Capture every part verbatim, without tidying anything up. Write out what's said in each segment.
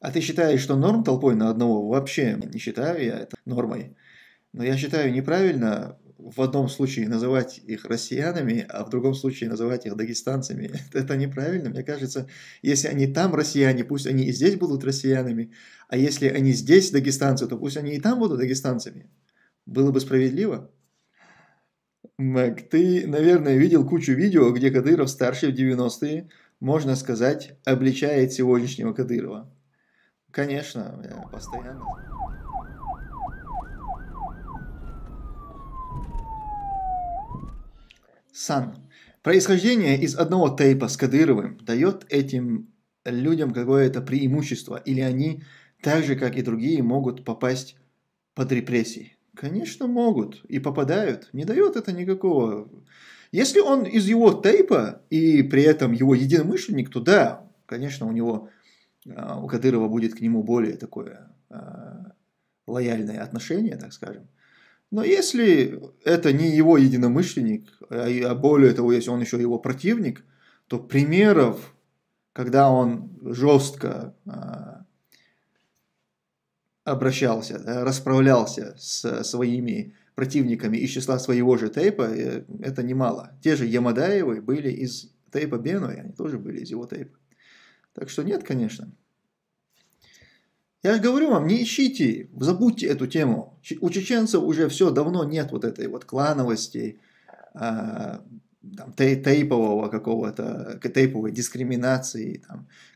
А ты считаешь, что норм толпой на одного? Вообще не считаю я это нормой. Но я считаю неправильно в одном случае называть их россиянами, а в другом случае называть их дагестанцами. Это неправильно. Мне кажется, если они там россияне, пусть они и здесь будут россиянами. А если они здесь дагестанцы, то пусть они и там будут дагестанцами. Было бы справедливо. Мэг, ты, наверное, видел кучу видео, где Кадыров старший в девяностые, можно сказать, обличает сегодняшнего Кадырова. Конечно, я постоянно... Сан. Происхождение из одного тейпа с Кадыровым дает этим людям какое-то преимущество, или они, так же как и другие, могут попасть под репрессии? Конечно, могут и попадают. Не дает это никакого. Если он из его тейпа и при этом его единомышленник, то да, конечно, у него, у Кадырова будет к нему более такое лояльное отношение, так скажем. Но если это не его единомышленник, а более того, если он еще его противник, то примеров, когда он жестко обращался, расправлялся с своими противниками из числа своего же тейпа, это немало. Те же Ямадаевы были из тейпа Бену, они тоже были из его тейпа. Так что нет, конечно. Я же говорю вам, не ищите, забудьте эту тему. У чеченцев уже все давно нет вот этой вот клановости, а, там, тейпового какого-то, тейповой дискриминации,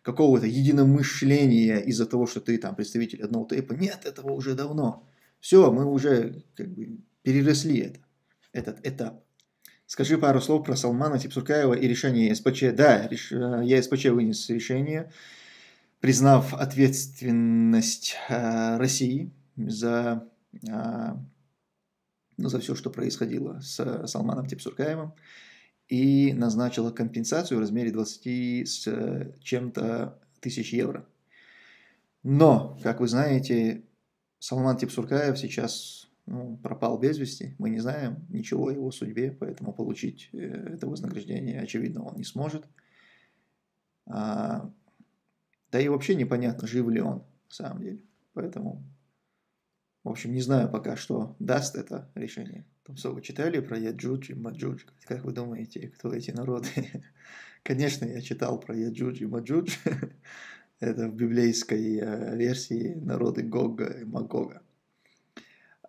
какого-то единомышления из-за того, что ты там представитель одного тейпа. Нет, этого уже давно. Все, мы уже как бы переросли это, этот этап. Скажи пару слов про Салмана Типсуркаева и решение ЕСПЧ. Да, ЕСПЧ вынес решение, признав ответственность э, России за, э, ну, за все, что происходило с Салманом Типсуркаевым, и назначила компенсацию в размере двадцати с чем-то тысяч евро. Но, как вы знаете, Салман Типсуркаев сейчас ну, пропал без вести, мы не знаем ничего о его судьбе, поэтому получить э, это вознаграждение, очевидно, он не сможет. А, Да и вообще непонятно, жив ли он, в самом деле. Поэтому, в общем, не знаю пока, что даст это решение. ТУМСО, вы читали про Яджудж и Маджудж? Как вы думаете, кто эти народы? Конечно, я читал про Яджудж и Маджудж. Это в библейской версии народы Гога и Магога.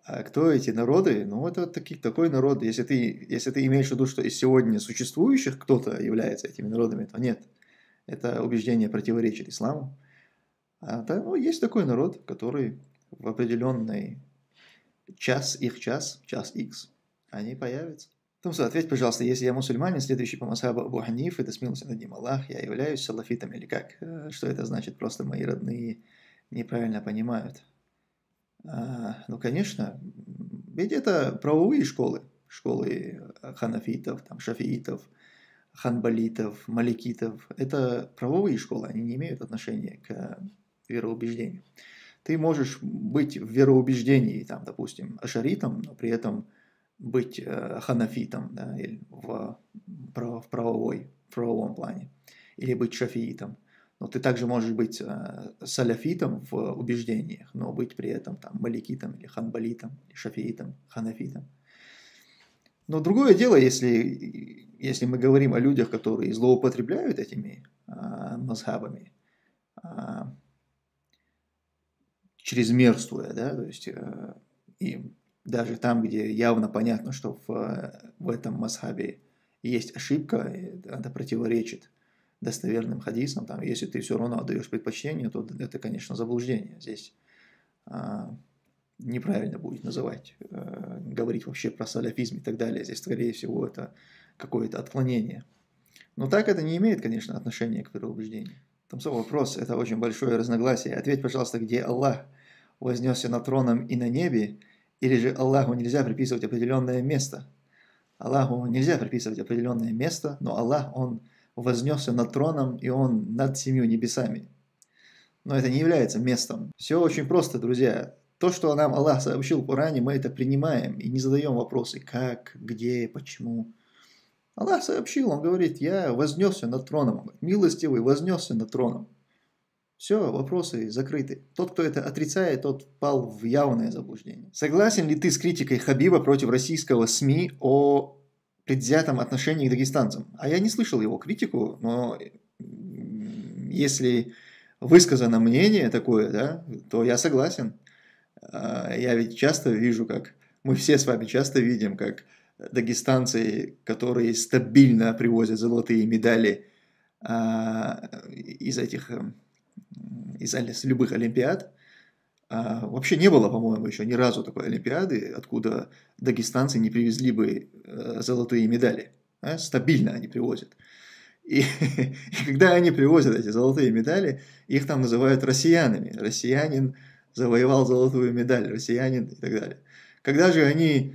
А кто эти народы? Ну, это таки, такой народ. Если ты, если ты имеешь в виду, что из сегодня существующих кто-то является этими народами, то нет. Это убеждение противоречит исламу. А, да, ну, есть такой народ, который в определенный час, их час, час X, они появятся. Тумсо, ответь, пожалуйста, если я мусульманин, следующий по мазхабу Абу Ханиф, и да смилуйся над ним Аллах, я являюсь салафитом или как? Что это значит? Просто мои родные неправильно понимают. А, ну, конечно, ведь это правовые школы, школы ханафитов, там, шафиитов, ханбалитов, маликитов. Это правовые школы, они не имеют отношения к вероубеждению. Ты можешь быть в вероубеждении, там, допустим, ашаритом, но при этом быть э, ханафитом, да, или в, в, правовой, в правовом плане, или быть шафиитом. Но ты также можешь быть э, саляфитом в убеждениях, но быть при этом там, маликитом, или ханбалитом, или шафиитом, ханафитом. Но другое дело, если, если мы говорим о людях, которые злоупотребляют этими а, мазхабами, а, чрезмерствуя, да, то есть а, и даже там, где явно понятно, что в, в этом мазхабе есть ошибка, это противоречит достоверным хадисам, там, если ты все равно отдаешь предпочтение, то это, конечно, заблуждение. Здесь а, неправильно будет называть, э, говорить вообще про саляфизм и так далее. Здесь, скорее всего, это какое-то отклонение. Но так это не имеет, конечно, отношения к вероубеждению. Тумсо, вопрос, это очень большое разногласие. Ответь, пожалуйста, где Аллах вознесся над троном и на небе, или же Аллаху нельзя приписывать определенное место? Аллаху нельзя приписывать определенное место, но Аллах, Он вознесся над троном, и Он над семью небесами. Но это не является местом. Все очень просто, друзья. То, что нам Аллах сообщил в Коране, мы это принимаем и не задаем вопросы, как, где, почему. Аллах сообщил, Он говорит, я вознесся над троном. Он говорит, милостивый вознесся над троном. Все, вопросы закрыты. Тот, кто это отрицает, тот впал в явное заблуждение. Согласен ли ты с критикой Хабиба против российского СМИ о предвзятом отношении к дагестанцам? А я не слышал его критику, но если высказано мнение такое, да, то я согласен. Я ведь часто вижу, как... Мы все с вами часто видим, как дагестанцы, которые стабильно привозят золотые медали из этих... из любых олимпиад. А, вообще не было, по-моему, еще ни разу такой олимпиады, откуда дагестанцы не привезли бы э, золотые медали. А? Стабильно они привозят. И, и когда они привозят эти золотые медали, их там называют россиянами. Россиянин завоевал золотую медаль, россиянин и так далее. Когда же они,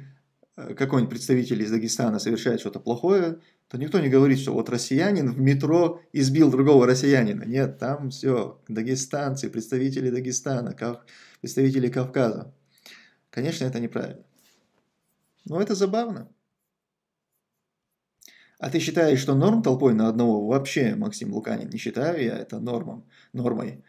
какой-нибудь представитель из Дагестана совершает что-то плохое, то никто не говорит, что вот россиянин в метро избил другого россиянина. Нет, там все, дагестанцы, представители Дагестана, кав... представители Кавказа. Конечно, это неправильно. Но это забавно. А ты считаешь, что норм толпой на одного? Вообще, Максим Луканин, не считаю я это нормом, нормой.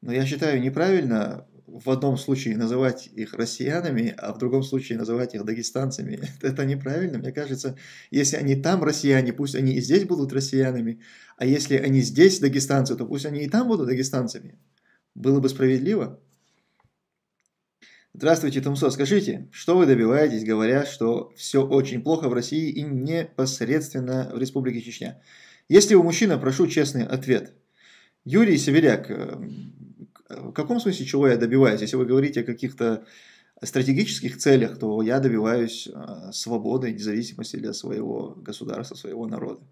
Но я считаю неправильно в одном случае называть их россиянами, а в другом случае называть их дагестанцами. Это неправильно. Мне кажется, если они там россияне, пусть они и здесь будут россиянами, а если они здесь дагестанцы, то пусть они и там будут дагестанцами. Было бы справедливо. Здравствуйте, ТУМСО. Скажите, что вы добиваетесь, говоря, что все очень плохо в России и непосредственно в Республике Чечня? Если вы мужчина, прошу честный ответ. Юрий Сибиряк, в каком смысле чего я добиваюсь? Если вы говорите о каких-то стратегических целях, то я добиваюсь свободы и независимости для своего государства, своего народа.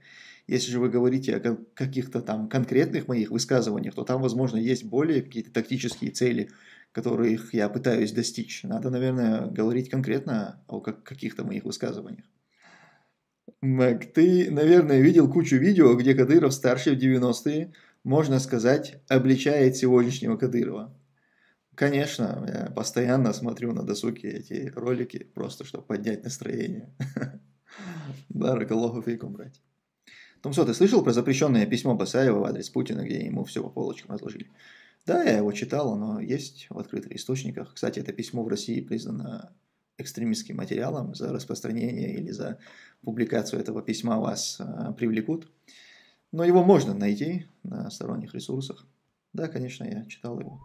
Если же вы говорите о каких-то там конкретных моих высказываниях, то там, возможно, есть более какие-то тактические цели, которых я пытаюсь достичь. Надо, наверное, говорить конкретно о каких-то моих высказываниях. Мак, ты, наверное, видел кучу видео, где Кадыров старше в девяностые, можно сказать, обличает сегодняшнего Кадырова. Конечно, я постоянно смотрю на досуге эти ролики, просто чтобы поднять настроение. Баракаллаху фейкум, брать. Тумсо, ты слышал про запрещенное письмо Басаева в адрес Путина, где ему все по полочкам разложили? Да, я его читал, оно есть в открытых источниках. Кстати, это письмо в России признано экстремистским материалом. За распространение или за публикацию этого письма вас привлекут. Но его можно найти на сторонних ресурсах. Да, конечно, я читал его.